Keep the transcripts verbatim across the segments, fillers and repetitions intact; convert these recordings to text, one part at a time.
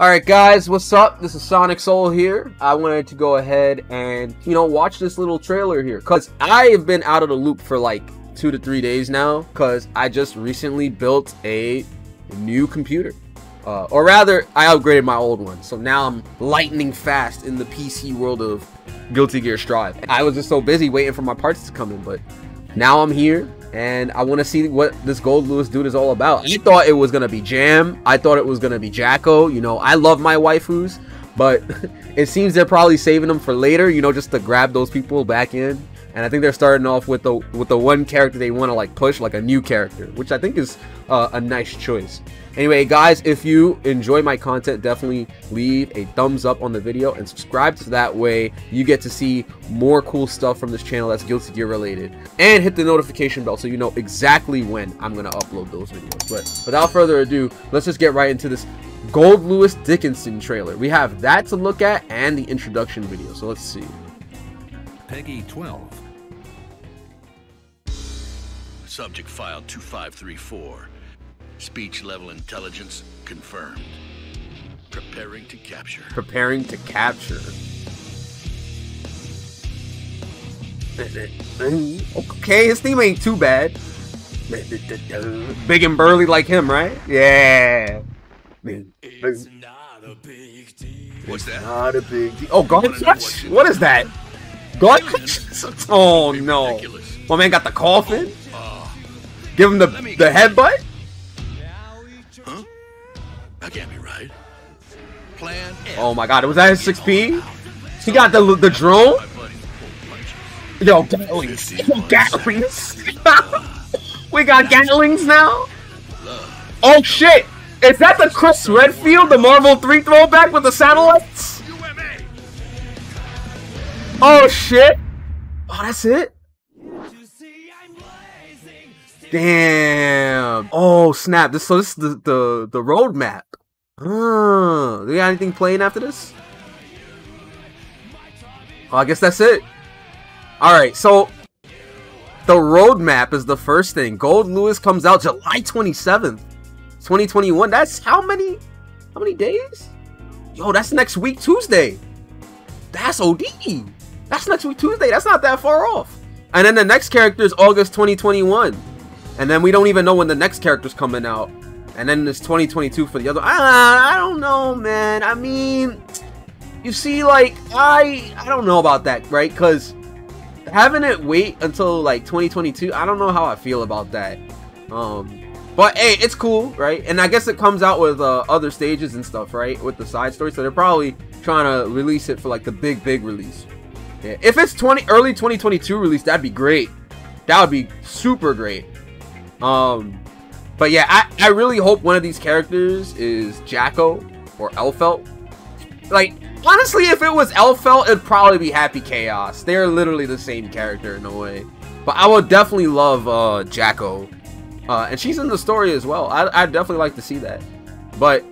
Alright guys, what's up? This is SonicSol here. I wanted to go ahead and, you know, watch this little trailer here. Because I have been out of the loop for like two to three days now. Because I just recently built a new computer. Uh, or rather, I upgraded my old one. So now I'm lightning fast in the P C world of Guilty Gear Strive. I was just so busy waiting for my parts to come in, but now I'm here. And I want to see what this Goldlewis dude is all about. I thought it was going to be Jam. I thought it was going to be Jacko. You know, I love my waifus. But it seems they're probably saving them for later, you know, just to grab those people back in. And I think they're starting off with the with the one character they want to, like, push, like a new character. Which I think is uh, a nice choice. Anyway, guys, if you enjoy my content, definitely leave a thumbs up on the video and subscribe so that way you get to see more cool stuff from this channel that's Guilty Gear related. And hit the notification bell so you know exactly when I'm going to upload those videos. But without further ado, let's just get right into this Goldlewis Dickinson trailer. We have that to look at and the introduction video. So let's see. Peggy twelve. Subject file two five three four. Speech level intelligence confirmed. Preparing to capture. Preparing to capture. Okay, his theme ain't too bad. Big and burly like him, right? Yeah. It's not a big deal. What's that? Not a big deal. Oh, God. What? What is that? God? Oh no! My man got the coffin. Give him the the headbutt. Huh? I can't be right. Plan. Oh my God! Was that his six P? He got the the drone. Yo, Gatlings. Yo, Gatlings. We got Gatlings now. Oh shit! Is that the Chris Redfield, the Marvel three throwback with the satellites? Oh shit! Oh, that's it? Damn! Oh snap! This so this is the the the roadmap. Uh, do you got anything playing after this? Oh, I guess that's it. All right, so the roadmap is the first thing. Goldlewis comes out July twenty-seventh, twenty twenty-one. That's how many? How many days? Yo, that's next week, Tuesday. That's O D. That's next week Tuesday. That's not that far off. And then the next character is August twenty twenty-one. And then we don't even know when the next character's coming out. And then it's twenty twenty-two for the other. I, I don't know, man. I mean, you see, like, I I don't know about that, right? Because having it wait until, like, twenty twenty-two, I don't know how I feel about that. Um, But, hey, it's cool, right? And I guess it comes out with uh, other stages and stuff, right? With the side story. So they're probably trying to release it for, like, the big, big release. Yeah, if it's twenty early twenty twenty-two release, that'd be great. That would be super great. Um, but yeah, I, I really hope one of these characters is Jacko or Elfelt. Like, honestly, if it was Elfelt, it'd probably be Happy Chaos. They're literally the same character in a way. But I would definitely love uh, Jacko. Uh, and she's in the story as well. I, I'd definitely like to see that. But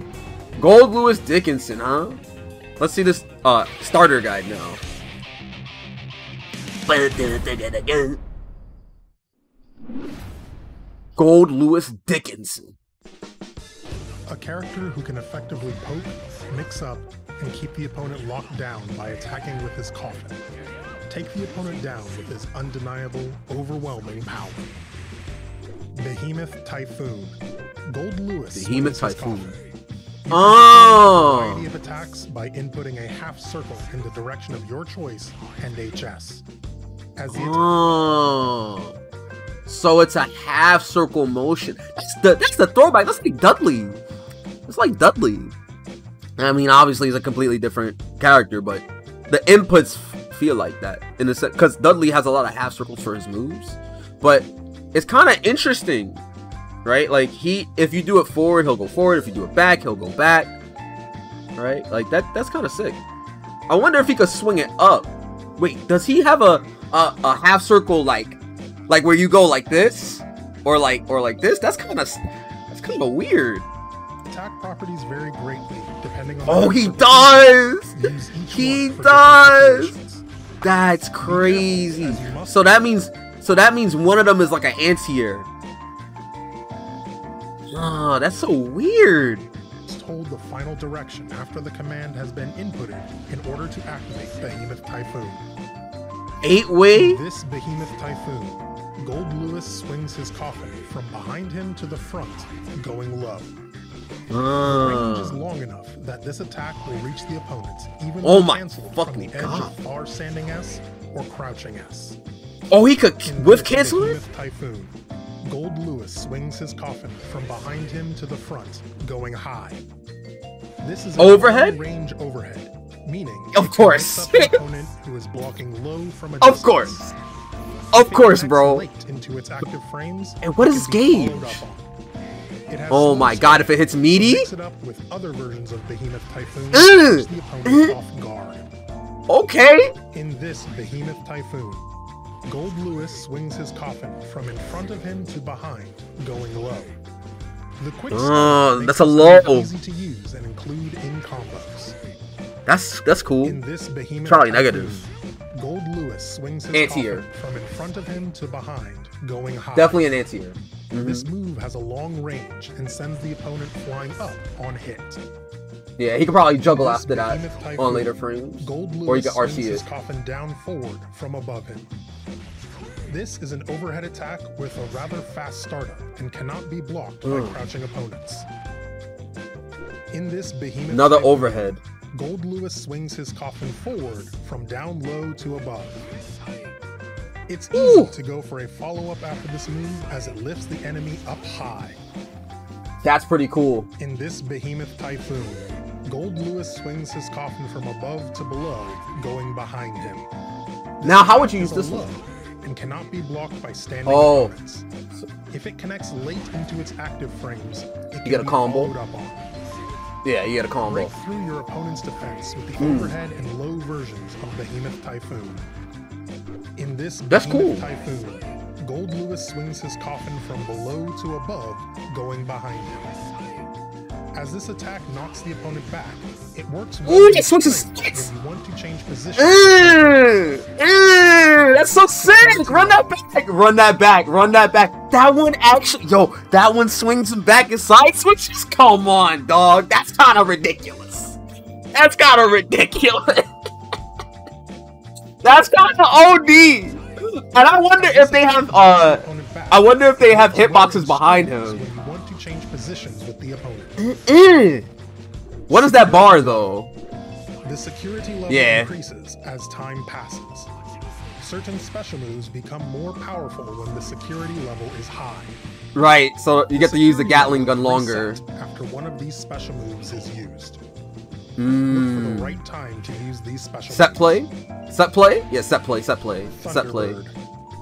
Goldlewis Dickinson, huh? Let's see this uh, starter guide now. Goldlewis Dickinson. A character who can effectively poke, mix up, and keep the opponent locked down by attacking with his coffin. Take the opponent down with his undeniable, overwhelming power. Behemoth Typhoon. Goldlewis. Behemoth Typhoon. Oh! A variety of attacks by inputting a half circle in the direction of your choice and H S. As the oh, so it's a half circle motion. That's the that's the throwback. That's like Dudley. It's like Dudley. I mean, obviously, he's a completely different character, but the inputs feel like that in a sense because Dudley has a lot of half circles for his moves. But it's kind of interesting, right? Like he, if you do it forward, he'll go forward. If you do it back, he'll go back. Right? Like that. That's kind of sick. I wonder if he could swing it up. Wait, does he have a A, a half circle like like where you go like this or like or like this? That's kind of that's kind of weird. Attack properties vary greatly depending on oh he does he does that's crazy. So that means so that means one of them is like an anti-air. Oh, that's so weird. hold the final direction after the command has been inputted in order to activate Behemoth Typhoon. Eight-way? This Behemoth Typhoon, Goldlewis swings his coffin from behind him to the front, going low. Uh. The range is long enough that this attack will reach the opponent, even oh my canceled from the edge God. of far standing S or crouching S. Oh, he could whiff cancel it? Typhoon, Goldlewis swings his coffin from behind him to the front, going high. This is an overhead range overhead, meaning of course, opponent who is blocking low from a distance. Of course, of course, bro. Into its active frames, and what is this game? Oh my God! If it hits meaty, mix it up with other versions of Behemoth Typhoon to catch the opponent off guard. Okay. In this Behemoth Typhoon, Goldlewis swings his coffin from in front of him to behind, going low. The quick uh, that's a low. Easy to use and include in combos. That's that's cool. In this Behemoth Charlie negative. Goldlewis swings his antier. coffin from in front of him to behind, going high. Definitely an antier. Mm-hmm. This move has a long range and sends the opponent flying up on hit. Yeah, he could probably juggle this after that Typhoon, on later frames, Goldlewis or he could R C his it. coffin down forward from above him. This is an overhead attack with a rather fast startup and cannot be blocked mm. by crouching opponents. In this Behemoth another Typhoon, overhead. Goldlewis swings his coffin forward from down low to above. It's easy Ooh. to go for a follow-up after this move as it lifts the enemy up high. That's pretty cool. In this Behemoth Typhoon, Goldlewis swings his coffin from above to below, going behind him. This now, how would you use this one? And cannot be blocked by standing oh. opponents. If it connects late into its active frames, it you can get a combo. Up on. Yeah, you get a combo. Break through your opponent's defense with the mm. overhead and low versions of Behemoth Typhoon. In this That's cool. Typhoon, Goldlewis swings his coffin from below to above, going behind him. As this attack knocks the opponent back, it works well Ooh, it swings when you want to change position. Ew, ew, that's so sick! Run that back! Run that back! Run that back! That one actually, yo, that one swings him back and side switches? Come on, dog. That's kind of ridiculous. That's kind of ridiculous. That's kind of O D, and I wonder if they have uh, I wonder if they have hitboxes behind him. Mm-mm. What is that bar though? The security level yeah. increases as time passes. Certain special moves become more powerful when the security level is high. Right, so you get to use the Gatling gun longer after one of these special moves is used. Mm. Look for the right time to use these special set play, moves. set play, yeah, set play, set play, set play.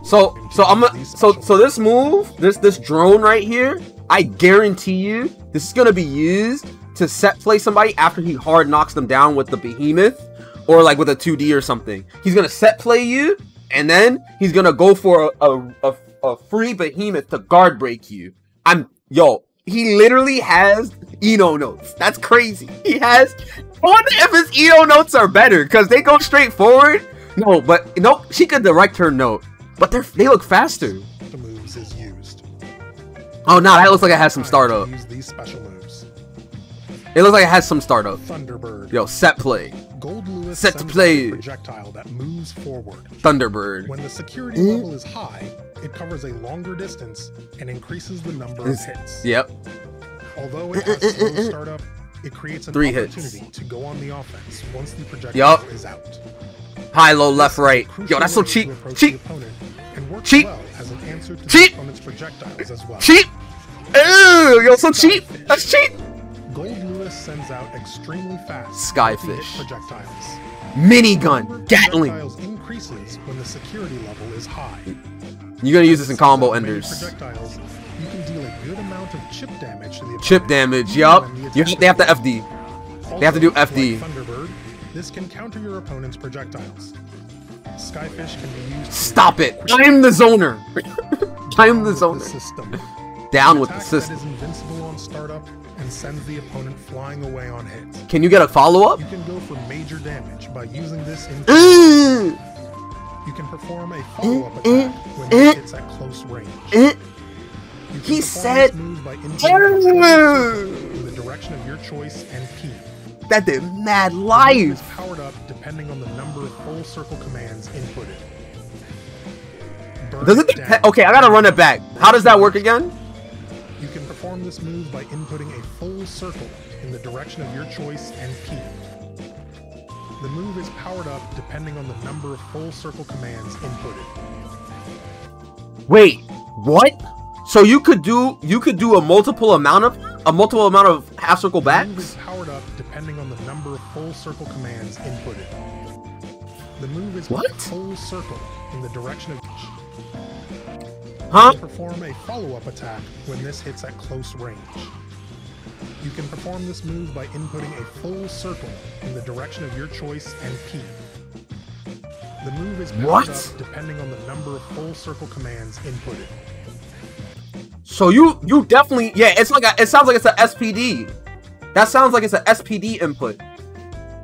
So, so I'm a, so so this move, this this drone right here, I guarantee you, this is gonna be used to set play somebody after he hard knocks them down with the behemoth, or like with a two D or something. He's gonna set play you, and then he's gonna go for a a, a, a free behemoth to guard break you. I'm yo. He literally has I-No notes. That's crazy. He has. I wonder if his I-No notes are better because they go straight forward. No, but nope. She could direct her note, but they they look faster. The moves is used. Oh no, nah, that looks like it has some startup. Use these special moves. It looks like it has some startup. Thunderbird. Yo, set play. Goldlewis set to play. Projectile that moves forward. Thunderbird. When the security mm. level is high, it covers a longer distance and increases the number of hits. Yep. Although it has slow startup, it creates an Three opportunity hits. to go on the offense once the projectile yep. is out. High, low, left, right. Yo, that's so cheap. Cheap. Cheap. Well as an answer to cheap. As well. Cheap. Ew, yo, so Skyfish. cheap. That's cheap. Goldlewis sends out extremely fast Skyfish projectiles. Minigun Gatling. Increases when the security level is high. You're gonna use this in combo enders. You can deal a good amount of chip damage to the chip damage, yup. They have to F D. They have to do F D. Like Thunderbird, this can counter your opponent's projectiles. Skyfish can be used. Stop it! I'm the zoner! I'm the zoner. Down with the system. That is invincible on startup and sends the opponent flying away on hits. Can you get a follow-up? You can go for major damage by using this in You can perform a follow-up attack when it hits at close range. He said, move by direction of your choice and key. That did mad life! Powered up depending on the number of full circle commands inputted. Burn does it depend? Okay, I gotta run it back. How does that work again? You can perform this move by inputting a full circle in the direction of your choice and key. The move is powered up depending on the number of full circle commands inputted. Wait, what? So you could do you could do a multiple amount of a multiple amount of half circle backs? The move is powered up depending on the number of full circle commands inputted. The move is what? Full circle in the direction of huh? You can perform a follow-up attack when this hits at close range. You can perform this move by inputting a full circle in the direction of your choice and key. The move is powered up depending on the number of full circle commands inputted. So you you definitely yeah, it's like a, it sounds like it's a S P D. That sounds like it's a S P D input.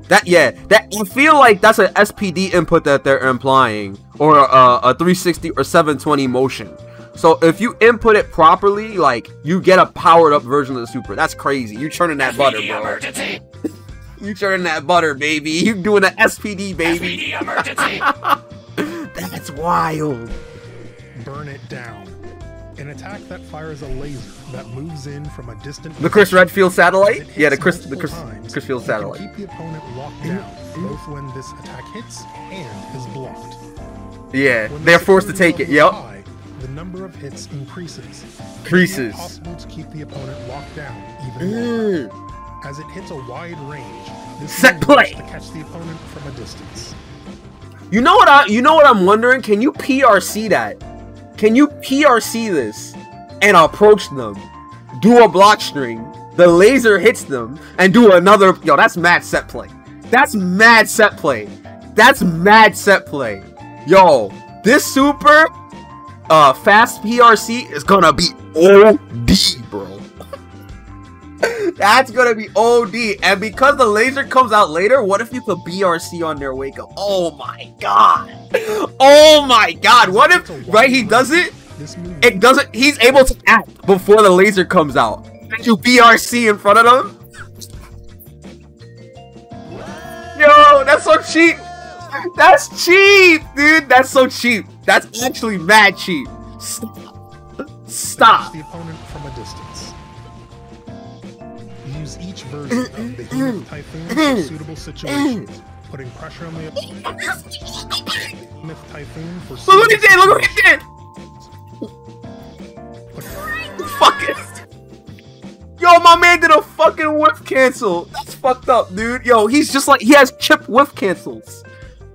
That yeah, that you feel like that's an S P D input that they're implying, or a, a three sixty or seven twenty motion. So if you input it properly, like, you get a powered up version of the super. That's crazy. You churning that butter, bro. You churning that butter, baby. You doing an S P D, baby. S P D emergency. That's wild. Burn it down. An attack that fires a laser that moves in from a distant. The Chris Redfield satellite? Yeah, the Chris the Chris times, Chris Redfield satellite. Keep the opponent locked down both when this attack hits and is blocked. Yeah, when they're the forced to take it. Yep. High, the number of hits increases. Increases. Possible to keep the opponent locked down even mm. longer. As it hits a wide range, this set play to catch the opponent from a distance. You know what I? You know what I'm wondering? Can you P R C that? Can you P R C this and approach them, do a block string, the laser hits them, and do another? Yo, that's mad set play. That's mad set play. That's mad set play. Yo, this super uh, fast P R C is gonna be O D, bro. That's gonna be O D. And because the laser comes out later, what if you put B R C on their wake up? Oh my god. Oh my god. What if, right, he does it? It doesn't, he's able to act before the laser comes out. Did you B R C in front of them? Yo, that's so cheap. That's cheap, dude. That's so cheap. That's actually mad cheap. Stop. Stop. The opponent from a distance. Use each version of the Behemoth Typhoon for suitable situations, putting pressure on the Behemoth Typhoon for suitable. Look at that! Look at that! Fuck it! Yo, my man did a fucking whiff cancel. That's fucked up, dude. Yo, he's just like he has chip whiff cancels.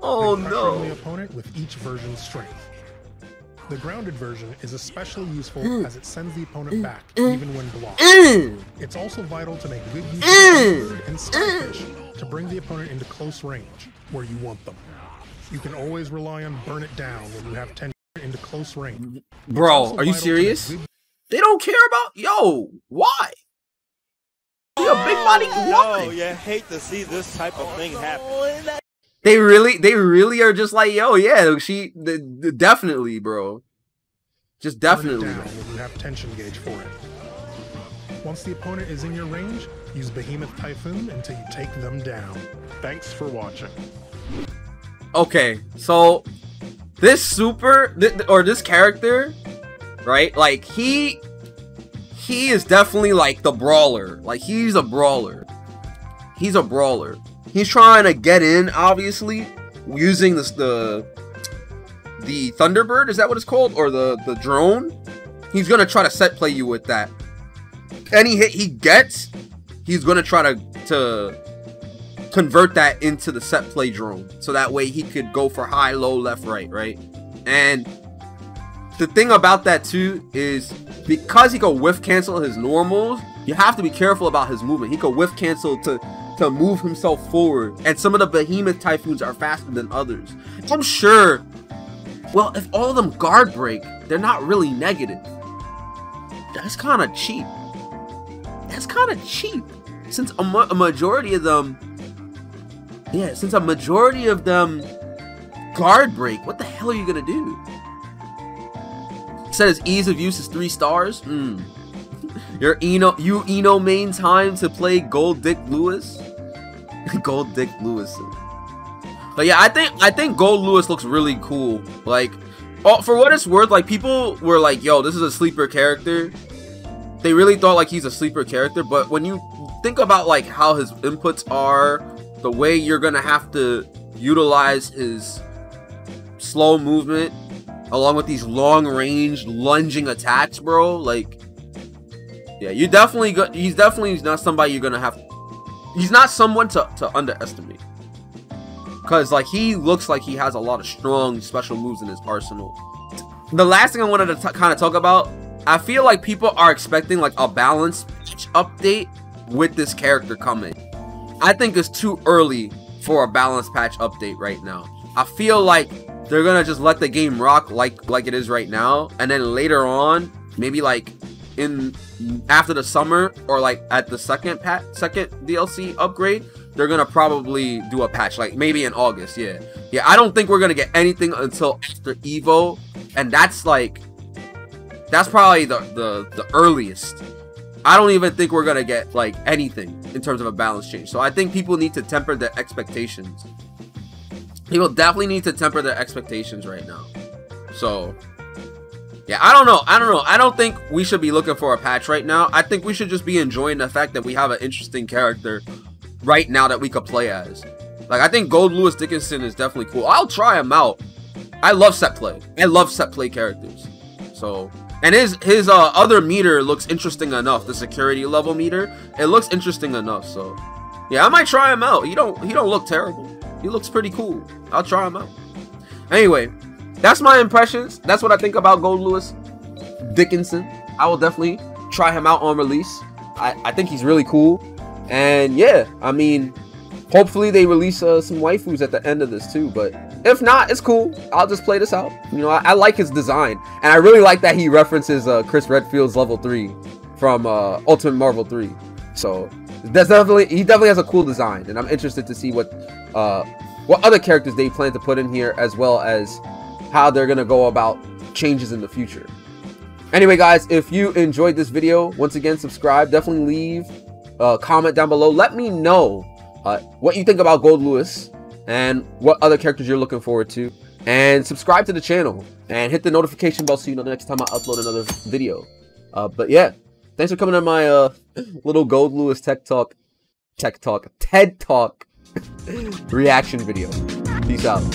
Oh no! Pressure on the opponent with each version's strength. The grounded version is especially useful mm. as it sends the opponent back mm. even when blocked. Mm. It's also vital to make good use mm. of Thunderbird and Skyfish mm. to bring the opponent into close range where you want them. You can always rely on Burn It Down when you have ten into close range. Bro, are you serious? They don't care about yo, why? You're a big body. Yo, you hate to see this type of thing happen. They really, they really are just like, yo, yeah, she, the, the, definitely, bro. Just definitely. Down when you have tension gauge for it. Once the opponent is in your range, use Behemoth Typhoon until you take them down. Thanks for watching. Okay, so this super, th or this character, right? Like he, he is definitely like the brawler. Like he's a brawler. He's a brawler. He's trying to get in, obviously, using this the the Thunderbird, is that what it's called? Or the, the drone? He's gonna try to set play you with that. Any hit he gets, he's gonna try to to convert that into the set play drone. So that way he could go for high, low, left, right, right? And the thing about that too is because he could whiff cancel his normals, you have to be careful about his movement. He could whiff cancel to to move himself forward, and some of the Behemoth Typhoons are faster than others. I'm sure, well, if all of them guard break, they're not really negative. That's kind of cheap. That's kind of cheap. Since a, ma a majority of them, yeah, since a majority of them guard break, what the hell are you gonna do? It says ease of use is three stars. Mm. Your Eno, you Eno main time to play Gold Dick Lewis, Gold Dick Lewis. But yeah, I think I think Goldlewis looks really cool. Like, oh, for what it's worth, like people were like, "Yo, this is a sleeper character." They really thought like he's a sleeper character. But when you think about like how his inputs are, the way you're gonna have to utilize his slow movement along with these long-range lunging attacks, bro. Like, yeah, you definitely go he's definitely not somebody you're gonna have. He's not someone to to underestimate. Because, like, he looks like he has a lot of strong special moves in his arsenal. The last thing I wanted to kind of talk about, I feel like people are expecting, like, a balance update with this character coming. I think it's too early for a balance patch update right now. I feel like they're going to just let the game rock like, like it is right now. And then later on, maybe, like, in after the summer or, like, at the second patch, second D L C upgrade, they're gonna probably do a patch, like maybe in August. Yeah, yeah. I don't think we're gonna get anything until after Evo, and that's like, that's probably the the the earliest. I don't even think we're gonna get like anything in terms of a balance change. So I think people need to temper their expectations. People definitely need to temper their expectations right now. So, yeah, I don't know. I don't know. I don't think we should be looking for a patch right now. I think we should just be enjoying the fact that we have an interesting character right now that we could play as. Like, I think Goldlewis Dickinson is definitely cool. I'll try him out. I love set play. I love set play characters. So, and his his uh, other meter looks interesting enough. The security level meter, it looks interesting enough. So, yeah, I might try him out. He don't he don't look terrible. He looks pretty cool. I'll try him out. Anyway, that's my impressions. That's what I think about Goldlewis Dickinson. I will definitely try him out on release. I I think he's really cool. And yeah, I mean, hopefully they release uh, some waifus at the end of this too, but if not, it's cool. I'll just play this out. You know, I, I like his design, and I really like that he references uh, Chris Redfield's level three from uh, Ultimate Marvel three. So that's definitely, he definitely has a cool design, and I'm interested to see what uh, what other characters they plan to put in here, as well as how they're gonna go about changes in the future. Anyway, guys, if you enjoyed this video, once again, subscribe. Definitely leave Uh, comment down below. Let me know uh, what you think about Goldlewis and what other characters you're looking forward to, and subscribe to the channel and hit the notification bell so you know the next time I upload another video. Uh, but yeah, thanks for coming to my uh, little Goldlewis tech talk tech talk TED talk reaction video. Peace out.